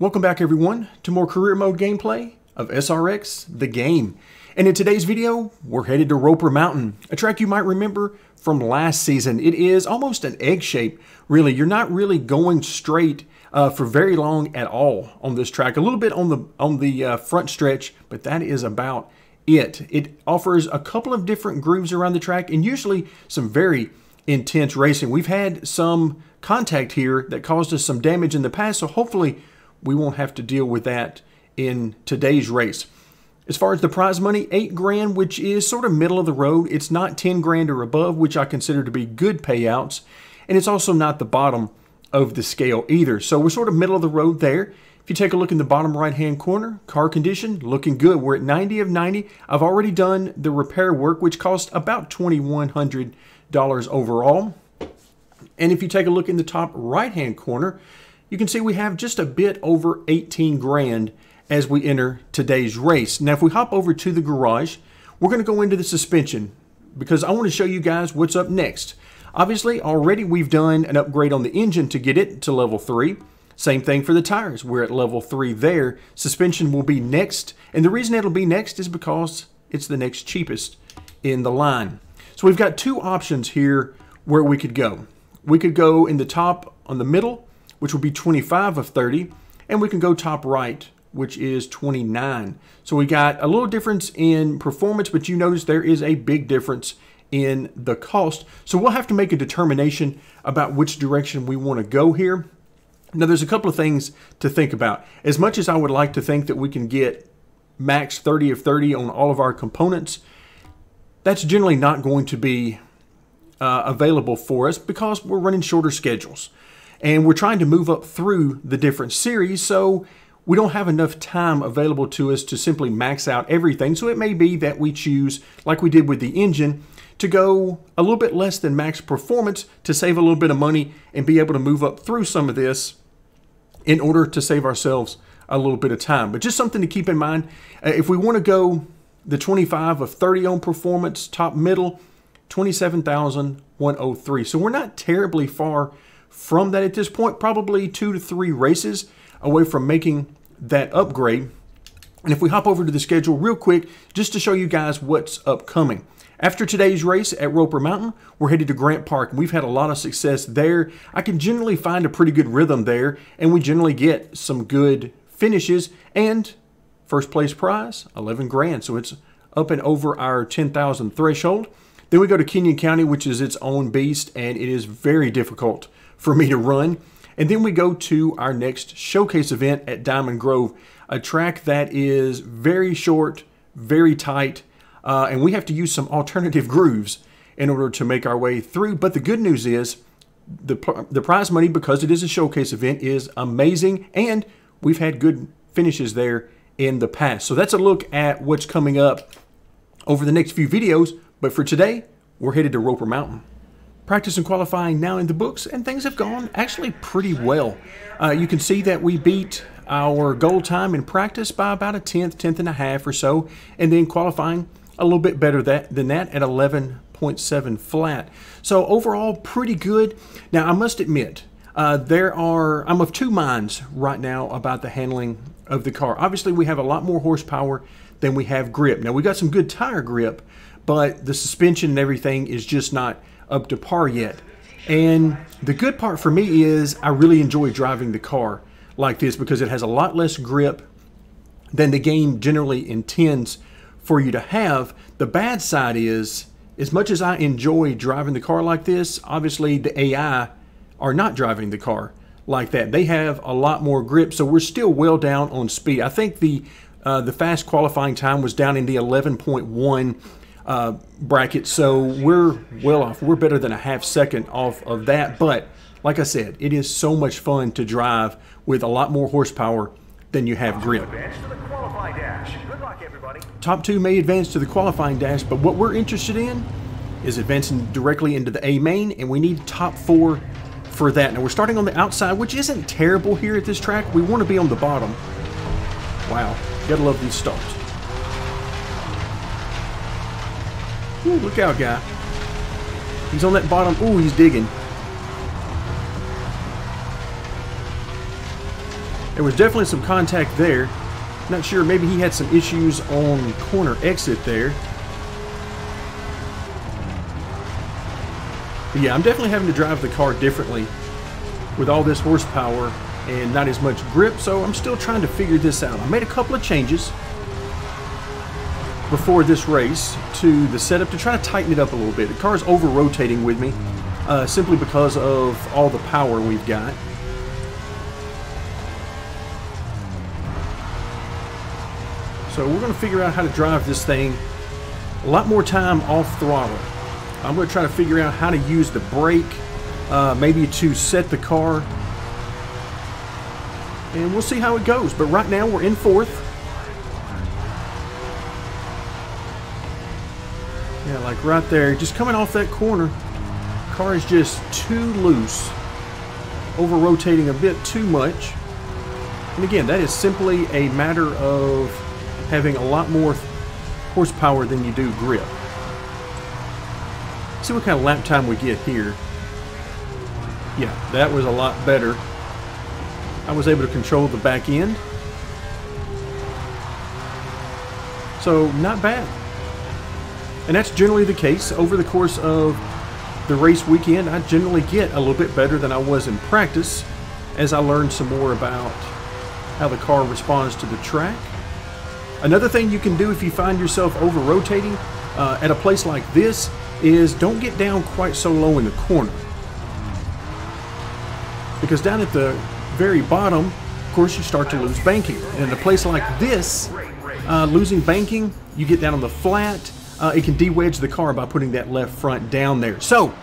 Welcome back everyone to more career mode gameplay of SRX The Game. And in today's video, we're headed to Roper Mountain, a track you might remember from last season. It is almost an egg shape, really. You're not really going straight for very long at all on this track. A little bit on the front stretch, but that is about it. It offers a couple of different grooves around the track and usually some very intense racing. We've had some contact here that caused us some damage in the past, so hopefully we won't have to deal with that in today's race. As far as the prize money, $8,000, which is sort of middle of the road. It's not $10,000 or above, which I consider to be good payouts. And it's also not the bottom of the scale either. So we're sort of middle of the road there. If you take a look in the bottom right-hand corner, car condition, looking good. We're at 90 of 90. I've already done the repair work, which cost about $2,100 overall. And if you take a look in the top right-hand corner, you can see we have just a bit over 18 grand as we enter today's race. Now, if we hop over to the garage, we're going to go into the suspension because I want to show you guys what's up next. Obviously, already we've done an upgrade on the engine to get it to level 3. Same thing for the tires. We're at level 3 there. Suspension will be next. And the reason it'll be next is because it's the next cheapest in the line. So we've got two options here where we could go. We could go in the top on the middle, which will be 25 of 30, and we can go top right, which is 29. So we got a little difference in performance, but you notice there is a big difference in the cost. So we'll have to make a determination about which direction we want to go here. Now, there's a couple of things to think about. As much as I would like to think that we can get max 30 of 30 on all of our components, that's generally not going to be available for us because we're running shorter schedules. And we're trying to move up through the different series, so we don't have enough time available to us to simply max out everything. So it may be that we choose, like we did with the engine, to go a little bit less than max performance to save a little bit of money and be able to move up through some of this in order to save ourselves a little bit of time. But just something to keep in mind, if we want to go the 25 of 30 on performance, top middle, 27,103. So we're not terribly far from that at this point, probably 2 to 3 races away from making that upgrade. And if we hop over to the schedule real quick, just to show you guys what's upcoming. After today's race at Roper Mountain, we're headed to Grant Park. We've had a lot of success there. I can generally find a pretty good rhythm there, and we generally get some good finishes. And first place prize, $11,000. So it's up and over our 10,000 threshold. Then we go to Kenyon County, which is its own beast, and it is very difficult for me to run. And then we go to our next showcase event at Diamond Grove, a track that is very short, very tight, and we have to use some alternative grooves in order to make our way through. But the good news is the prize money, because it is a showcase event, is amazing, and we've had good finishes there in the past. So that's a look at what's coming up over the next few videos. But for today, we're headed to Roper Mountain. Practice and qualifying now in the books, and things have gone actually pretty well. You can see that we beat our goal time in practice by about a tenth, tenth and a half or so, and then qualifying a little bit better than that at 11.7 flat. So overall, pretty good. Now, I must admit, I'm of two minds right now about the handling of the car. Obviously, we have a lot more horsepower than we have grip. Now, we got some good tire grip, but the suspension and everything is just not up to par yet. And the good part for me is I really enjoy driving the car like this because it has a lot less grip than the game generally intends for you to have. The bad side is, as much as I enjoy driving the car like this, obviously the AI are not driving the car like that. They have a lot more grip, so we're still well down on speed. I think the fast qualifying time was down in the 11.1 bracket, so we're well off. We're better than a half second off of that, but like I said, it is so much fun to drive with a lot more horsepower than you have grip. Top two may advance to the qualifying dash, but what we're interested in is advancing directly into the A main, and we need top 4 for that. Now, we're starting on the outside, which isn't terrible here at this track. We want to be on the bottom. Wow, gotta love these starts. Ooh, look out, guy. He's on that bottom. Ooh, he's digging. There was definitely some contact there. Not sure, maybe he had some issues on the corner exit there. But yeah, I'm definitely having to drive the car differently with all this horsepower and not as much grip, so I'm still trying to figure this out. I made a couple of changes before this race to the setup to try to tighten it up a little bit. The car's over-rotating with me simply because of all the power we've got. So we're going to figure out how to drive this thing a lot more time off throttle. I'm going to try to figure out how to use the brake, maybe to set the car. And we'll see how it goes. But right now we're in fourth. Yeah, like right there. Just coming off that corner. Car is just too loose. Over-rotating a bit too much. And again, that is simply a matter of having a lot more horsepower than you do grip. Let's see what kind of lap time we get here. Yeah, that was a lot better. I was able to control the back end. So, not bad. And that's generally the case. Over the course of the race weekend, I generally get a little bit better than I was in practice as I learn some more about how the car responds to the track. Another thing you can do if you find yourself over-rotating at a place like this is don't get down quite so low in the corner. Because down at the very bottom, of course, you start to lose banking. And in a place like this, losing banking, you get down on the flat. It can de-wedge the car by putting that left front down there. So,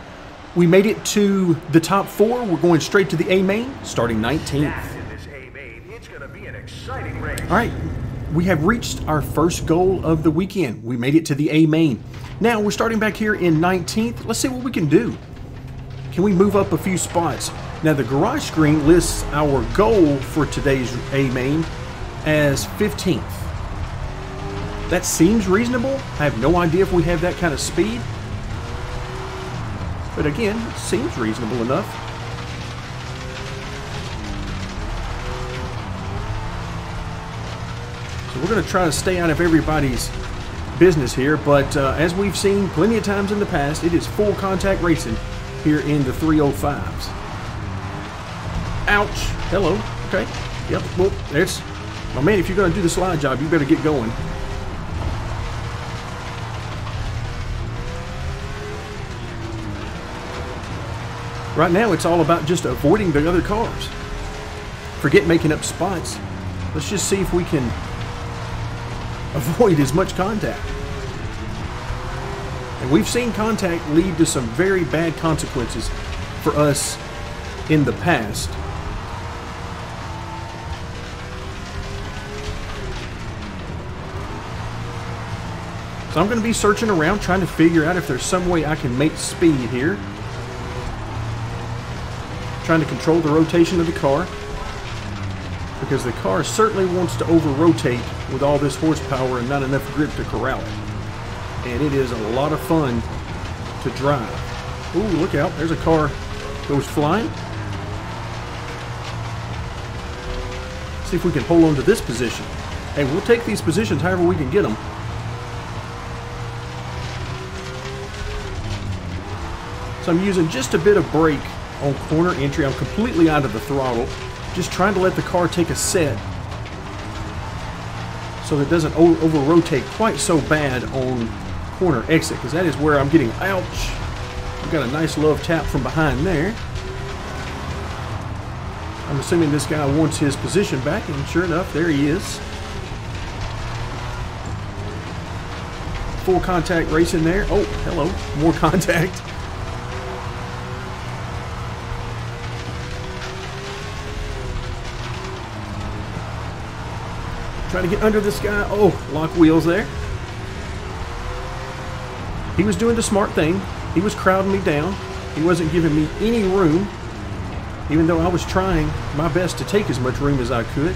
we made it to the top four. We're going straight to the A main, starting 19th. All right. We have reached our first goal of the weekend. We made it to the A main. Now we're starting back here in 19th. Let's see what we can do. Can we move up a few spots? Now the garage screen lists our goal for today's A main as 15th. That seems reasonable. I have no idea if we have that kind of speed. But again, it seems reasonable enough. We're going to try to stay out of everybody's business here, but as we've seen plenty of times in the past, it is full contact racing here in the 305s. Ouch. Hello. Okay. Yep. Well, that's my man. If you're going to do the slide job, you better get going. Right now, it's all about just avoiding the other cars. Forget making up spots. Let's just see if we can avoid as much contact. And we've seen contact lead to some very bad consequences for us in the past. So I'm going to be searching around trying to figure out if there's some way I can make speed here. Trying to control the rotation of the car, because the car certainly wants to over-rotate with all this horsepower and not enough grip to corral it. And it is a lot of fun to drive. Ooh, look out. There's a car that goes flying. See if we can hold on to this position. Hey, we'll take these positions however we can get them. So I'm using just a bit of brake on corner entry. I'm completely out of the throttle. Just trying to let the car take a set so that it doesn't over-rotate quite so bad on corner exit, because that is where I'm getting, ouch, I've got a nice love tap from behind there. I'm assuming this guy wants his position back, and sure enough, there he is. Full contact racing there. Oh, hello, more contact. Try to get under this guy. Oh, lock wheels there. He was doing the smart thing. He was crowding me down. He wasn't giving me any room, even though I was trying my best to take as much room as I could.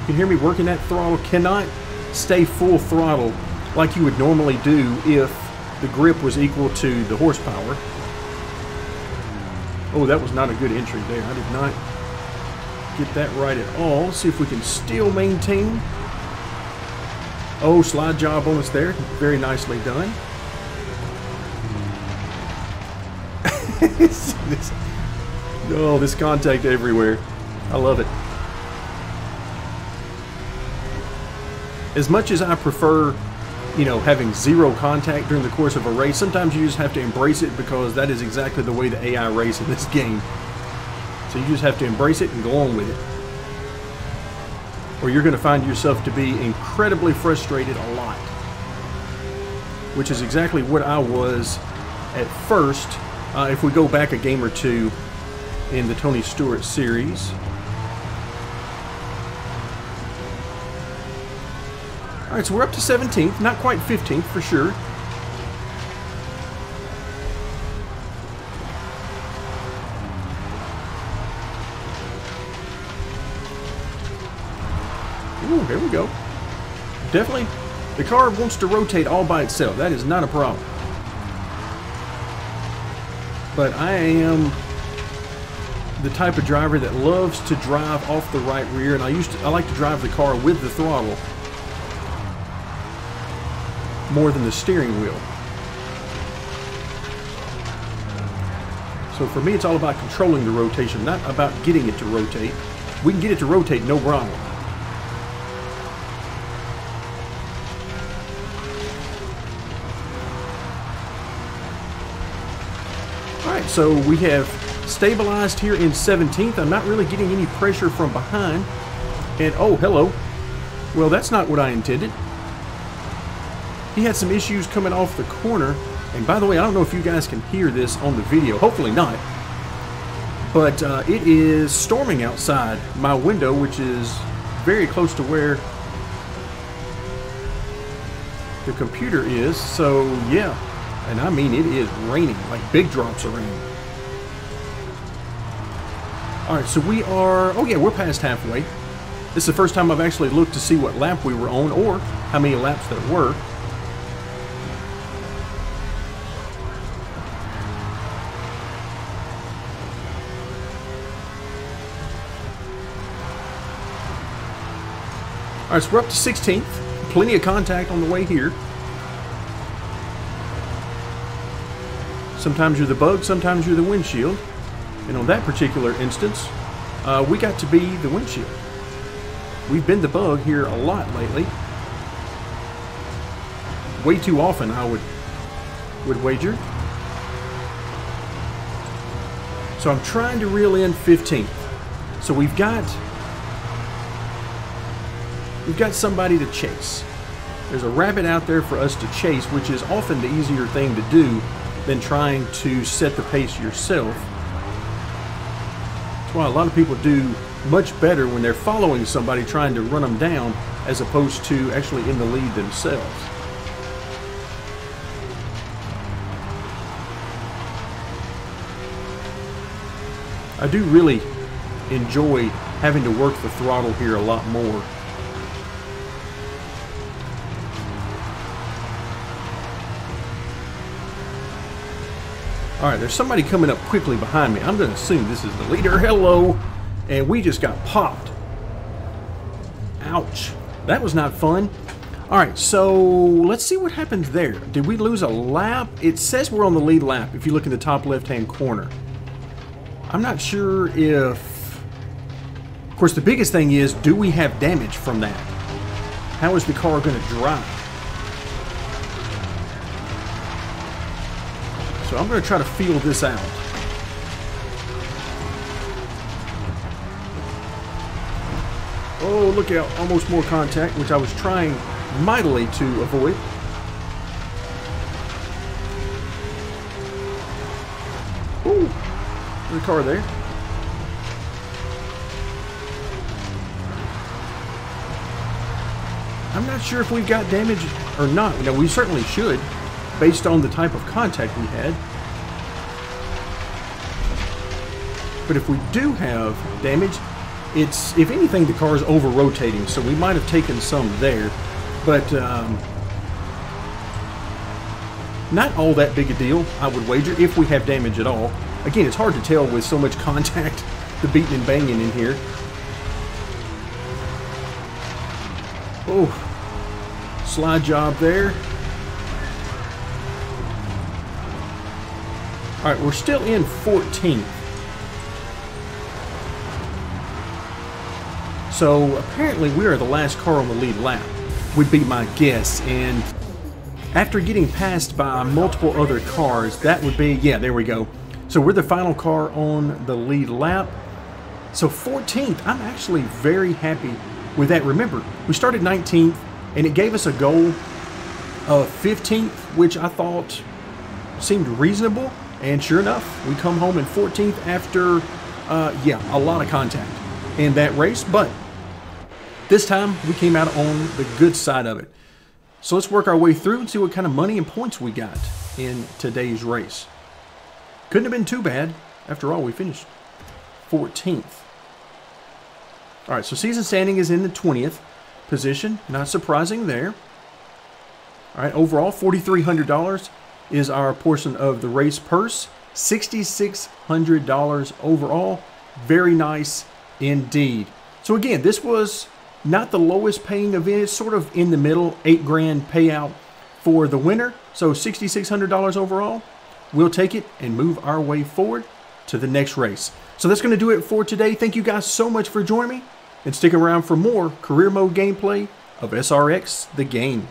You can hear me working that throttle. Cannot stay full throttle like you would normally do if the grip was equal to the horsepower. Oh, that was not a good entry there. I did not get that right at all. See if we can still maintain. Oh, slide job on us there. Very nicely done. Oh, this contact everywhere. I love it. As much as I prefer, you know, having zero contact during the course of a race, sometimes you just have to embrace it because that is exactly the way the AI race in this game. So you just have to embrace it and go on with it. Or you're going to find yourself to be incredibly frustrated a lot. Which is exactly what I was at first. If we go back a game or two in the Tony Stewart series. All right, so we're up to 17th, not quite 15th for sure. Ooh, there we go. Definitely, the car wants to rotate all by itself. That is not a problem. But I am the type of driver that loves to drive off the right rear, and I like to drive the car with the throttle more than the steering wheel. So for me, it's all about controlling the rotation, not about getting it to rotate. We can get it to rotate, no problem. So we have stabilized here in 17th. I'm not really getting any pressure from behind. And oh, hello. Well, that's not what I intended. He had some issues coming off the corner. And by the way, I don't know if you guys can hear this on the video. Hopefully not. But it is storming outside my window, which is very close to where the computer is. So yeah. And I mean, it is raining, like big drops of rain. All right, so we are, oh yeah, we're past halfway. This is the first time I've actually looked to see what lap we were on or how many laps there were. All right, so we're up to 16th. Plenty of contact on the way here. Sometimes you're the bug, sometimes you're the windshield. And on that particular instance, we got to be the windshield. We've been the bug here a lot lately. Way too often, I would wager. So I'm trying to reel in 15th. So we've got somebody to chase. There's a rabbit out there for us to chase, which is often the easier thing to do than trying to set the pace yourself. That's why a lot of people do much better when they're following somebody trying to run them down as opposed to actually in the lead themselves. I do really enjoy having to work the throttle here a lot more. All right, there's somebody coming up quickly behind me. I'm going to assume this is the leader. Hello. And we just got popped. Ouch. That was not fun. All right, so let's see what happened there. Did we lose a lap? It says we're on the lead lap if you look in the top left-hand corner. I'm not sure if... Of course, the biggest thing is, do we have damage from that? How is the car going to drive? So I'm going to try to feel this out. Oh, look out. Almost more contact, which I was trying mightily to avoid. Ooh, there's a car there. I'm not sure if we've got damage or not. Now, we certainly should, based on the type of contact we had. But if we do have damage, it's, if anything, the car is over-rotating, so we might have taken some there, but not all that big a deal, I would wager, if we have damage at all. Again, it's hard to tell with so much contact, the beating and banging in here. Oh, slide job there. All right, we're still in 14th. So apparently we are the last car on the lead lap, would be my guess. And after getting passed by multiple other cars, that would be, yeah, there we go. So we're the final car on the lead lap. So 14th, I'm actually very happy with that. Remember, we started 19th and it gave us a goal of 15th, which I thought seemed reasonable. And sure enough, we come home in 14th after, yeah, a lot of contact in that race. But this time, we came out on the good side of it. So let's work our way through and see what kind of money and points we got in today's race. Couldn't have been too bad. After all, we finished 14th. All right, so season standing is in the 20th position. Not surprising there. All right, overall, $4,300. Is our portion of the race purse. $6,600 overall. Very nice indeed. So again, this was not the lowest paying event. It's sort of in the middle. $8,000 payout for the winner. So $6,600 overall. We'll take it and move our way forward to the next race. So that's going to do it for today. Thank you guys so much for joining me, and stick around for more career mode gameplay of SRX the game.